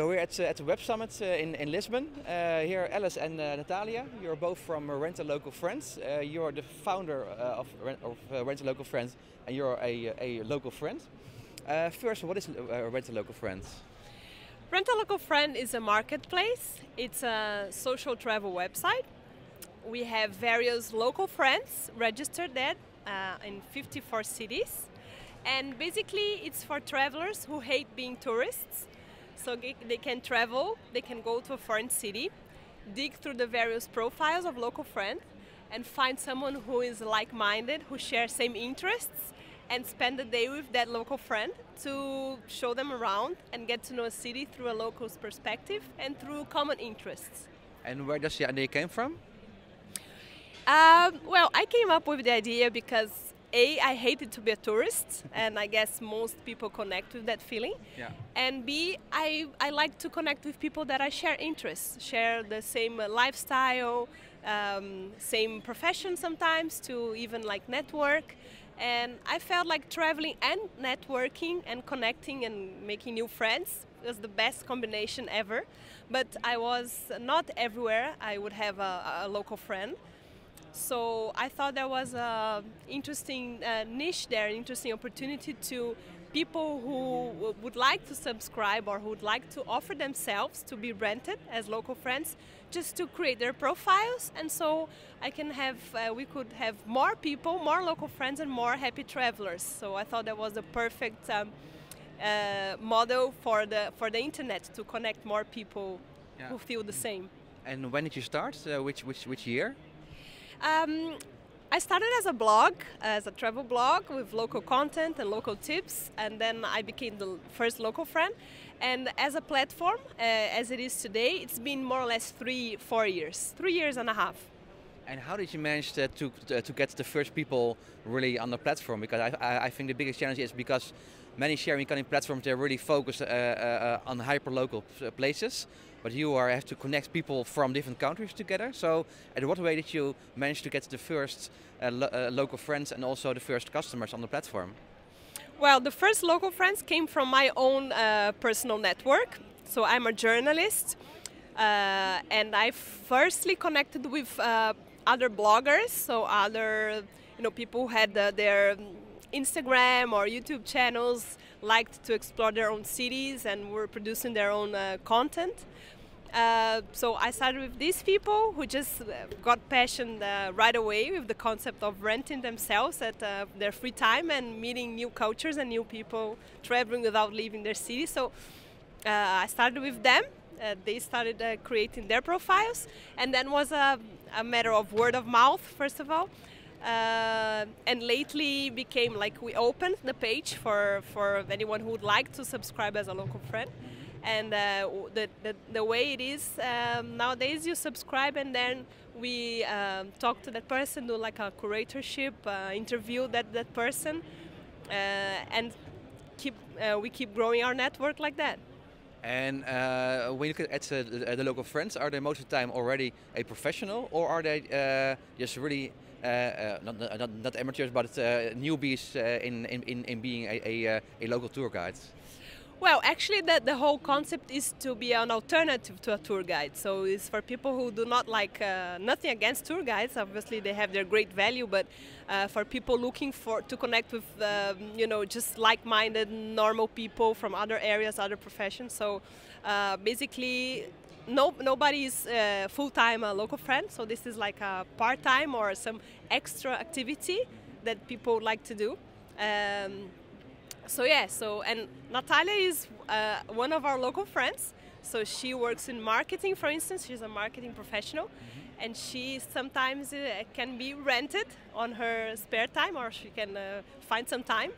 So we're at the Web Summit in Lisbon. Here are Alice and Natalia. You're both from Rent-A-Local Friends. You're the founder of Rent-A-Local Friends, and you're a local friend. First, what is Rent-A-Local Friends? Rent-A-Local Friend is a marketplace. It's a social travel website. We have various local friends registered there in 54 cities. And basically, it's for travelers who hate being tourists. So they can travel, they can go to a foreign city, dig through the various profiles of local friends and find someone who is like-minded, who shares same interests, and spend the day with that local friend to show them around and get to know a city through a local's perspective and through common interests. And where does the idea came from? Well, I came up with the idea because I hated to be a tourist, and I guess most people connect with that feeling. Yeah. And I like to connect with people that I share interests, share the same lifestyle, same profession sometimes, to even like network. And I felt like traveling and networking and connecting and making new friends was the best combination ever. But I was not everywhere I would have a local friend. So I thought there was an interesting niche there, an interesting opportunity to people who would like to subscribe or who would like to offer themselves to be rented as local friends, just to create their profiles, and so we could have more people, more local friends, and more happy travelers. So I thought that was the perfect model for the internet to connect more people who feel the same. And when did you start? Which year? I started as a blog, as a travel blog with local content and local tips, and then I became the first local friend. And as a platform, as it is today, it's been more or less three years and a half. And how did you manage to get the first people really on the platform? Because I think the biggest challenge is because many sharing economy platforms, they're really focused on hyper-local places, but you have to connect people from different countries together. So in what way did you manage to get the first local friends and also the first customers on the platform? Well, the first local friends came from my own personal network. So I'm a journalist, and I firstly connected with other bloggers, so other people who had their Instagram or YouTube channels, liked to explore their own cities and were producing their own content. So I started with these people who just got passionate right away with the concept of renting themselves at their free time and meeting new cultures and new people, traveling without leaving their city. So I started with them. They started creating their profiles, and then was a matter of word of mouth, first of all. And lately became like we opened the page for anyone who would like to subscribe as a local friend. And the way it is nowadays, you subscribe and then we talk to that person, do like a curatorship, interview that person, and we keep growing our network like that. And when you look at the local friends, are they most of the time already a professional, or are they just really not amateurs, but newbies in being a local tour guide? Well, actually, the whole concept is to be an alternative to a tour guide. So it's for people who do not like, nothing against tour guides. Obviously, they have their great value, but for people looking to connect with, just like-minded, normal people from other areas, other professions. So basically, nobody is full-time a local friend. So this is like a part-time or some extra activity that people like to do. So Natalia is one of our local friends. So she works in marketing, for instance. She's a marketing professional, and she sometimes can be rented on her spare time, or she can find some time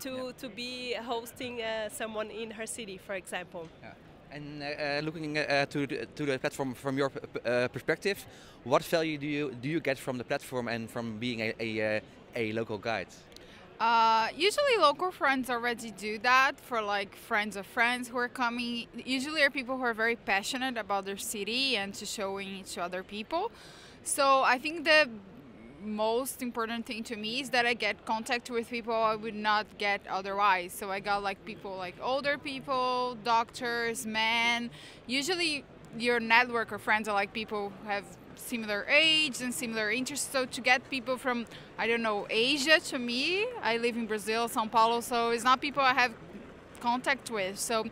to be hosting someone in her city, for example. Yeah. And looking to the platform from your perspective, what value do you get from the platform and from being a local guide? Usually local friends already do that for like friends of friends who are coming. Usually are people who are very passionate about their city and to showing it to other people. So I think the most important thing to me is that I get contact with people I would not get otherwise. So I got like people, like older people, doctors, men. Usually your network or friends are like people who have similar age and similar interests. So to get people from, I don't know, Asia to me, I live in Brazil, Sao Paulo, so it's not people I have contact with. So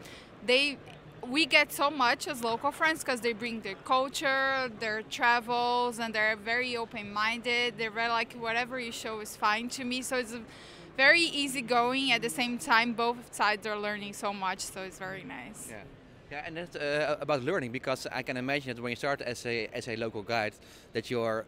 we get so much as local friends because they bring their culture, their travels, and they're very open-minded. They're very like, whatever you show is fine to me. So it's very easygoing. At the same time, both sides are learning so much. So it's very nice. Yeah. Yeah, and that's about learning, because I can imagine that when you start as a local guide, that you're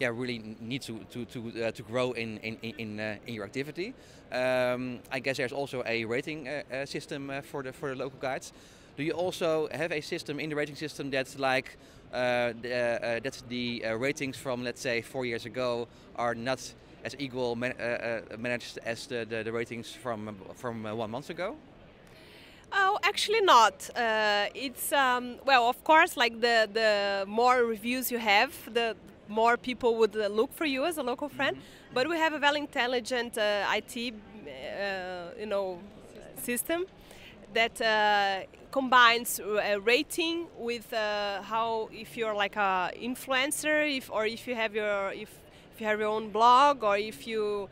really need to grow in your activity. I guess there's also a rating system for the local guides. Do you also have a system in the rating system that's like the ratings from, let's say, 4 years ago are not as equal managed as the ratings from 1 month ago? Oh, actually not. It's well, of course, like the more reviews you have, the more people would look for you as a local friend. Mm-hmm. But we have a very intelligent IT, you know, system that combines rating with how, if you're like a influencer, if you have your own blog, or if you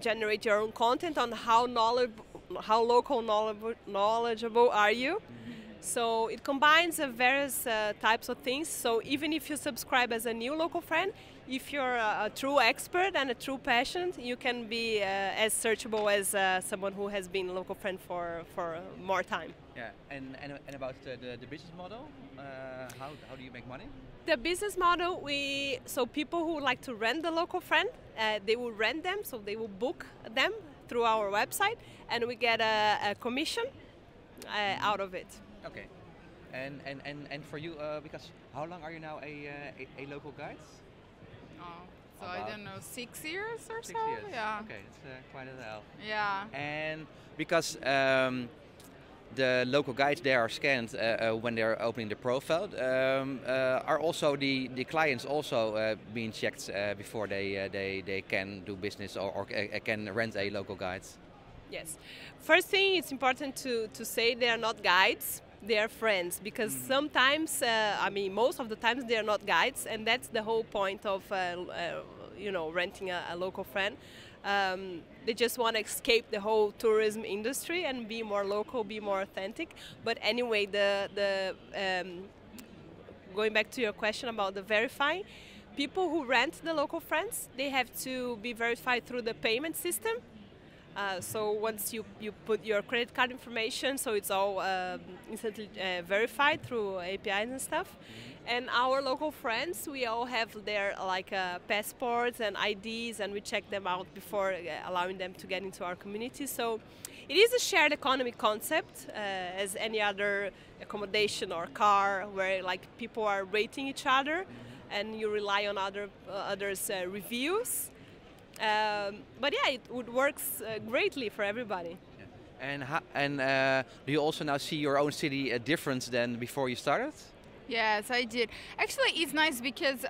generate your own content on how knowledgeable. How local knowledgeable are you? Mm-hmm. So it combines various types of things. So even if you subscribe as a new local friend, if you're a true expert and a true passionate, you can be as searchable as someone who has been a local friend for more time. Yeah, and about the business model, how do you make money? The business model, so people who like to rent the local friend, they will rent them, so they will book them through our website, and we get a commission out of it. Okay, and for you, because how long are you now a local guide? Oh, so about I don't know, 6 years or so. 6 years. Yeah. Okay, it's quite a while. Yeah. And because the local guides, they are scanned when they are opening the profile. Are also the clients also being checked before they can do business or can rent a local guide? Yes. First thing, it's important to say they are not guides. They are friends, because mm-hmm. sometimes, I mean, most of the times they are not guides, and that's the whole point of you know, renting a local friend. They just want to escape the whole tourism industry and be more local, be more authentic. But anyway, going back to your question about the verifying, people who rent the local friends, they have to be verified through the payment system. So once you put your credit card information, so it's all instantly verified through APIs and stuff. And our local friends, we all have their like passports and IDs, and we check them out before allowing them to get into our community. So it is a shared economy concept, as any other accommodation or car, where like people are rating each other, and you rely on others' reviews. But yeah, it would works greatly for everybody. Yeah. And do you also now see your own city different than before you started? Yes, I did. Actually, it's nice because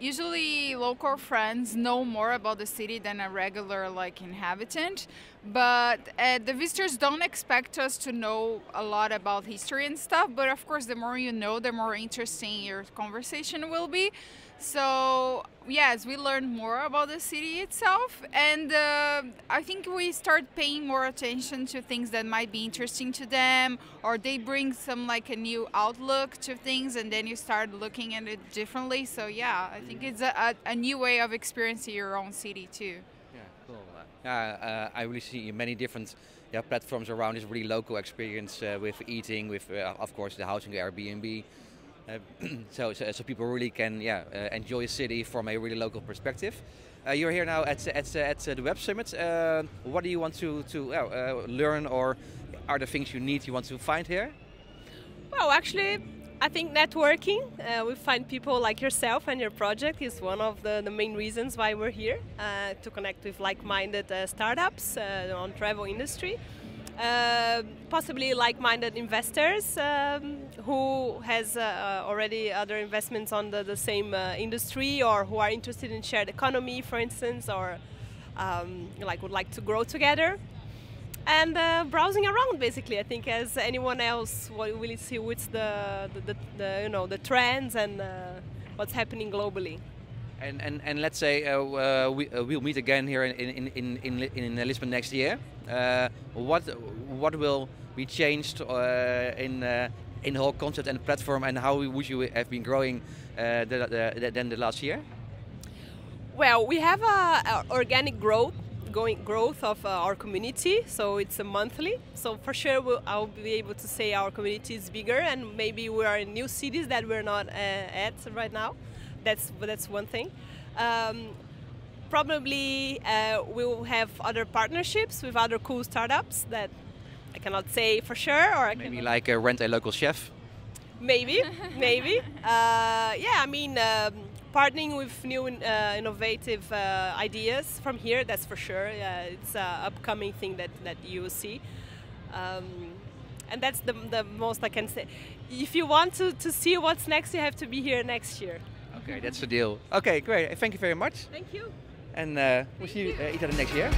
usually local friends know more about the city than a regular like inhabitant. But the visitors don't expect us to know a lot about history and stuff. But of course, the more you know, the more interesting your conversation will be. So yes, we learned more about the city itself, and I think we start paying more attention to things that might be interesting to them, or they bring some like a new outlook to things, and then you start looking at it differently. So yeah, I think it's a new way of experiencing your own city too. Yeah, cool. I really see many different platforms around this really local experience with eating, with of course the housing, the Airbnb. So people really can enjoy a city from a really local perspective. You're here now at the Web Summit. What do you want to learn, or are there things you want to find here? Well, actually, I think networking. We find people like yourself and your project is one of the main reasons why we're here, to connect with like-minded startups on travel industry. possibly like-minded investors who has already other investments on the same industry, or who are interested in shared economy, for instance, or like would like to grow together. And browsing around, basically, I think, as anyone else, will see what's the you know, the trends and what's happening globally. And let's say we'll meet again here in Lisbon next year. What will be changed in the whole concept and platform, and how would you have been growing than the last year? Well, we have a organic growth of our community, so it's a monthly. So for sure, I'll be able to say our community is bigger, and maybe we are in new cities that we're not at right now. That's one thing. Probably we'll have other partnerships with other cool startups that I cannot say for sure, or I maybe like a Rent-A-Local Chef. Maybe, maybe. Yeah, I mean, partnering with new innovative ideas from here, that's for sure. It's an upcoming thing that you will see. And that's the most I can say. If you want to see what's next, you have to be here next year. Okay, that's the deal. Okay, great. Thank you very much. Thank you. And we'll see you each other next year.